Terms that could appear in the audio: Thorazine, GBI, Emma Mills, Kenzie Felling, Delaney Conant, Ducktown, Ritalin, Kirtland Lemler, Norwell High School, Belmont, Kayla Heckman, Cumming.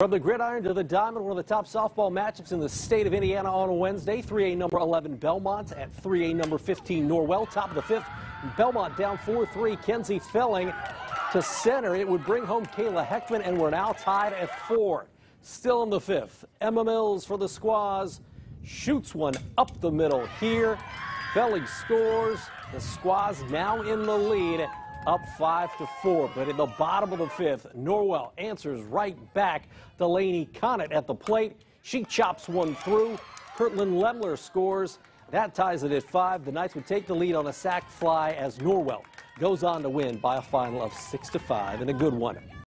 From the gridiron to the diamond, one of the top softball matchups in the state of Indiana on Wednesday. 3A number 11 Belmont at 3A number 15 Norwell. Top of the fifth, Belmont down 4-3. Kenzie Felling to center. It would bring home Kayla Heckman, and we're now tied at 4. Still in the fifth, Emma Mills for the Squaws shoots one up the middle here. Felling scores. The Squaws now in the lead, up 5-4. But in the bottom of the fifth, Norwell answers right back. Delaney Conant at the plate. She chops one through. Kirtland Lemler scores. That ties it at 5. The Knights would take the lead on a sac fly as Norwell goes on to win by a final of 6-5 in a good one.